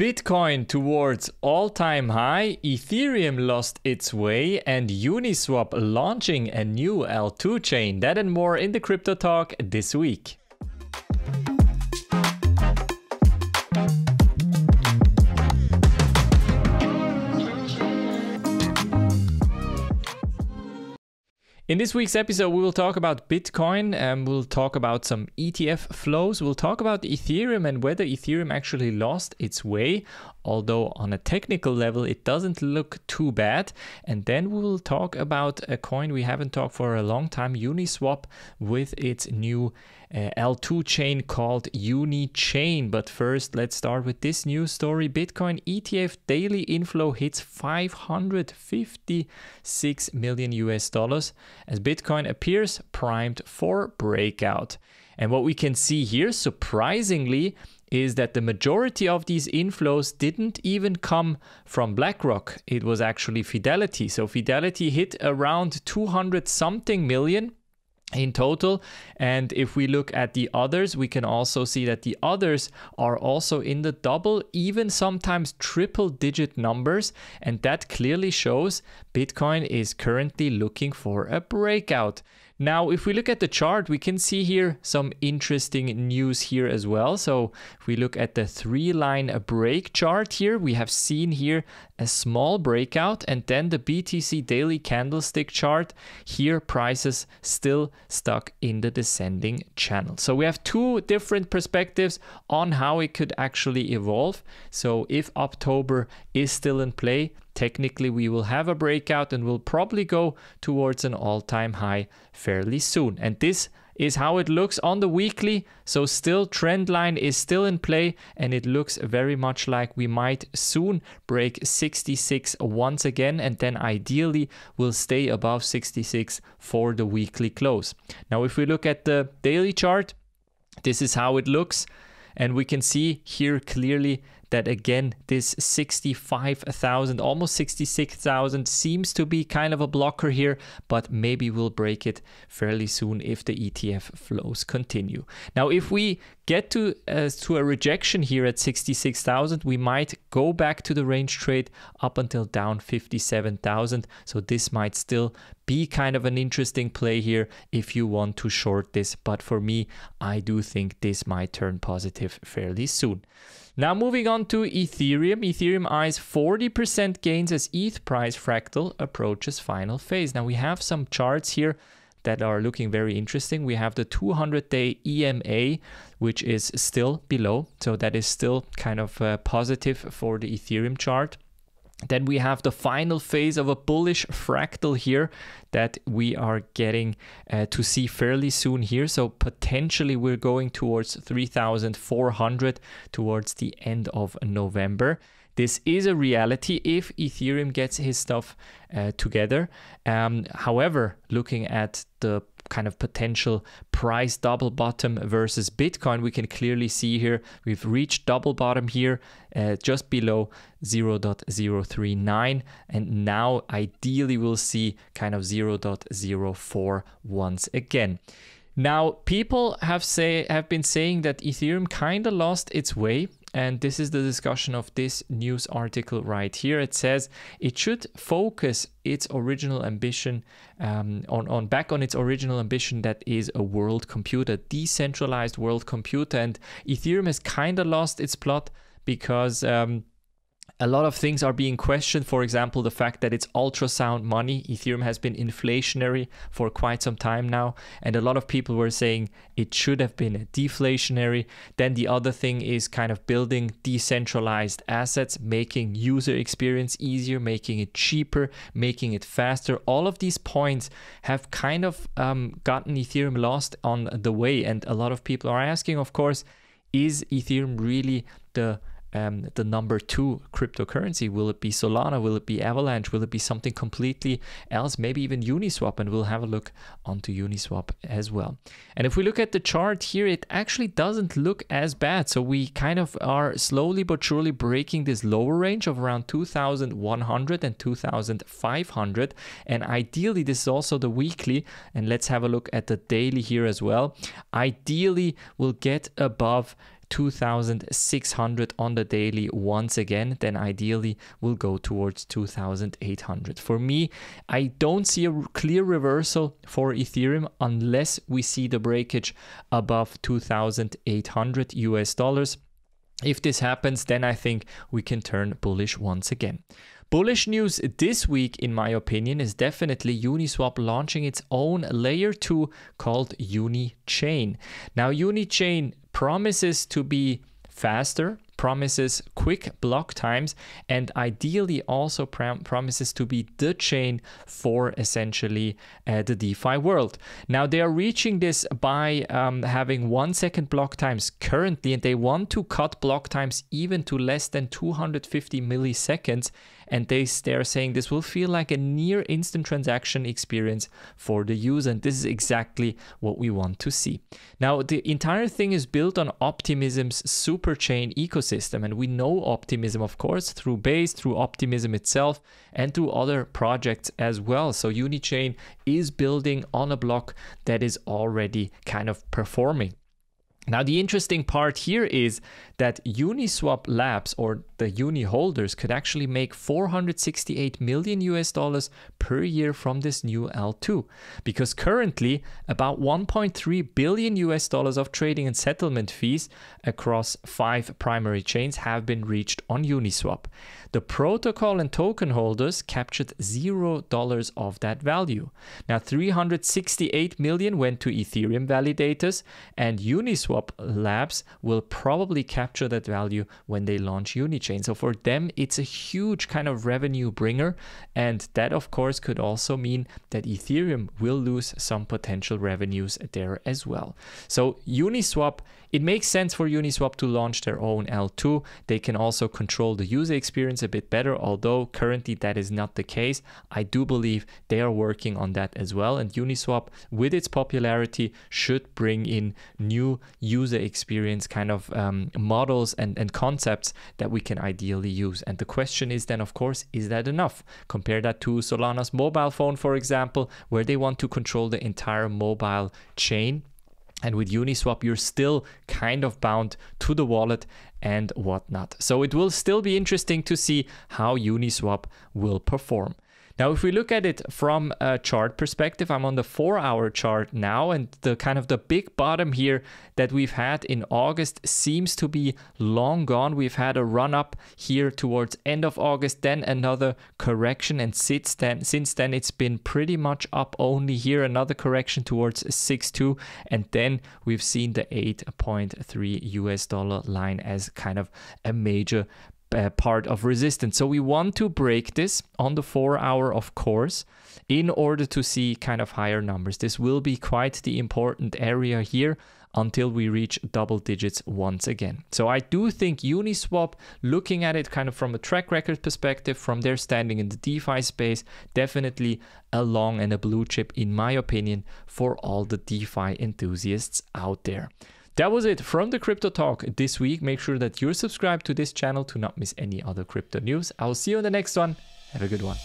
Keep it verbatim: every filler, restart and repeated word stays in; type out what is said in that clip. Bitcoin towards all-time high, Ethereum lost its way, and Uniswap launching a new L two chain. That and more in the Crypto Talk this week. In this week's episode, we will talk about Bitcoin, and we'll talk about some E T F flows. We'll talk about Ethereum and whether Ethereum actually lost its way, although on a technical level, it doesn't look too bad. And then we will talk about a coin we haven't talked for a long time, Uniswap, with its new uh, L two chain called Unichain. But first, let's start with this news story. Bitcoin E T F daily inflow hits five hundred fifty-six million U S dollars. As Bitcoin appears primed for breakout. And what we can see here, surprisingly, is that the majority of these inflows didn't even come from BlackRock. It was actually Fidelity. So Fidelity hit around two hundred something million in total. And if we look at the others, we can also see that the others are also in the double, even sometimes triple digit numbers. And that clearly shows Bitcoin is currently looking for a breakout. Now, if we look at the chart, we can see here some interesting news here as well. So if we look at the three line break chart here, we have seen here a small breakout, and then the B T C daily candlestick chart here, prices still stuck in the descending channel. So we have two different perspectives on how it could actually evolve. So if October is still in play, technically, we will have a breakout and we'll probably go towards an all-time high fairly soon. And this is how it looks on the weekly. So still trend line is still in play, and it looks very much like we might soon break sixty-six once again, and then ideally will stay above sixty-six for the weekly close. Now, if we look at the daily chart, this is how it looks. And we can see here clearly that again, this sixty-five thousand, almost sixty-six thousand seems to be kind of a blocker here, but maybe we'll break it fairly soon if the E T F flows continue. Now, if we get to, uh, to a rejection here at sixty-six thousand, we might go back to the range trade up until down fifty-seven thousand. So this might still be kind of an interesting play here if you want to short this. But for me, I do think this might turn positive fairly soon. Now moving on to Ethereum. Ethereum eyes forty percent gains as E T H price fractal approaches final phase. Now we have some charts here that are looking very interesting. We have the two hundred day E M A, which is still below. So that is still kind of uh, positive for the Ethereum chart. Then we have the final phase of a bullish fractal here that we are getting uh, to see fairly soon here. So potentially we're going towards three thousand four hundred towards the end of November. This is a reality if Ethereum gets his stuff uh, together. Um, however, looking at the kind of potential price double bottom versus Bitcoin, we can clearly see here we've reached double bottom here uh, just below zero point zero three nine, and now ideally we'll see kind of zero point zero four once again. Now people have say have been saying that Ethereum kind of lost its way. And this is the discussion of this news article right here. It says it should focus its original ambition um, on, on back on its original ambition, that is a world computer, decentralized world computer. And Ethereum has kind of lost its plot because um, a lot of things are being questioned. For example, the fact that it's ultrasound money. Ethereum has been inflationary for quite some time now. And a lot of people were saying it should have been deflationary. Then the other thing is kind of building decentralized assets, making user experience easier, making it cheaper, making it faster. All of these points have kind of um, gotten Ethereum lost on the way. And a lot of people are asking, of course, is Ethereum really the Um, the number two cryptocurrency? Will it be Solana? Will it be Avalanche? Will it be something completely else? Maybe even Uniswap, and we'll have a look onto Uniswap as well. And if we look at the chart here, it actually doesn't look as bad. So we kind of are slowly but surely breaking this lower range of around two thousand one hundred and two thousand five hundred. And ideally, this is also the weekly. And let's have a look at the daily here as well. Ideally, we'll get above two thousand six hundred on the daily once again, then ideally we'll go towards two thousand eight hundred. For me, I don't see a clear reversal for Ethereum unless we see the breakage above two thousand eight hundred US dollars. If this happens, then I think we can turn bullish once again. Bullish news this week, in my opinion, is definitely Uniswap launching its own layer two called Unichain. Now, Unichain promises to be faster, promises quick block times, and ideally also prom promises to be the chain for essentially uh, the DeFi world. Now they are reaching this by um, having one second block times currently, and they want to cut block times even to less than two hundred fifty milliseconds. And they, they're saying this will feel like a near instant transaction experience for the user. And this is exactly what we want to see. Now, the entire thing is built on Optimism's superchain ecosystem. And we know Optimism, of course, through Base, through Optimism itself, and through other projects as well. So Unichain is building on a block that is already kind of performing. Now, the interesting part here is that Uniswap Labs, or the Uni holders, could actually make four hundred sixty-eight million US dollars per year from this new L two, because currently about one point three billion US dollars of trading and settlement fees across five primary chains have been reached on Uniswap. The protocol and token holders captured zero dollars of that value. Now, three hundred sixty-eight million went to Ethereum validators, and Uniswap Labs will probably capture that value when they launch Unichain. So for them, it's a huge kind of revenue bringer, and that of course could also mean that Ethereum will lose some potential revenues there as well. So Uniswap, it makes sense for Uniswap to launch their own L two. They can also control the user experience a bit better, although currently that is not the case. I do believe they are working on that as well, and Uniswap, with its popularity, should bring in new user experience kind of um, models and, and concepts that we can ideally use. And the question is then, of course, is that enough? Compare that to Solana's mobile phone, for example, where they want to control the entire mobile chain. And with Uniswap, you're still kind of bound to the wallet and whatnot. So it will still be interesting to see how Uniswap will perform. Now, if we look at it from a chart perspective, I'm on the four hour chart now, and the kind of the big bottom here that we've had in August seems to be long gone. We've had a run up here towards end of August, then another correction, and since then, since then it's been pretty much up only here, another correction towards six two, and then we've seen the eight point three US dollar line as kind of a major Uh, part of resistance. So we want to break this on the four hour, of course, in order to see kind of higher numbers. This will be quite the important area here until we reach double digits once again. So I do think Uniswap, looking at it kind of from a track record perspective, from their standing in the DeFi space, definitely a long and a blue chip, in my opinion, for all the DeFi enthusiasts out there. That was it from the Crypto Talk this week. Make sure that you're subscribed to this channel to not miss any other crypto news. I'll see you in the next one. Have a good one.